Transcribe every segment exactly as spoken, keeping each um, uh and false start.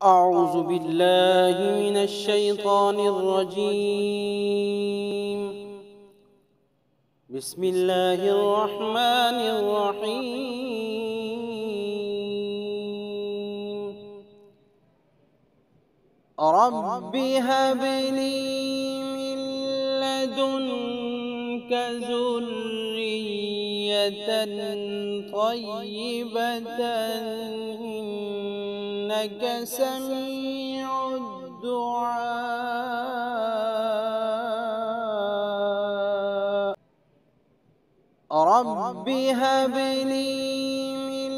أعوذ بالله من الشيطان الرجيم. بسم الله الرحمن الرحيم. رب هب لي من لدنك ذرية طيبة إنك سميع الدعاء. رب هب لي من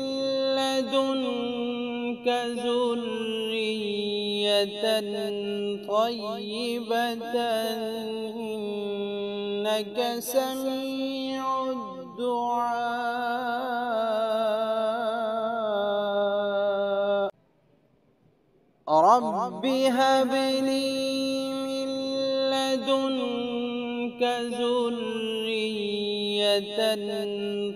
لدنك ذرية طيبة إنك سميع الدعاء. رب هب لي من لدنك ذرية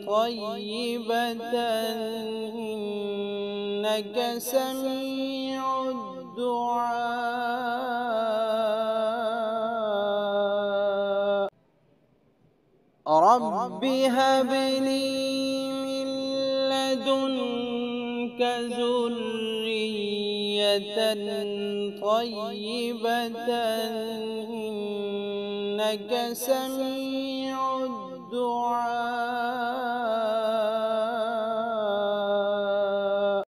طيبة إنك سميع الدعاء. رب هب لي من لدنك ذرية طيبة إنك سميع الدعاء.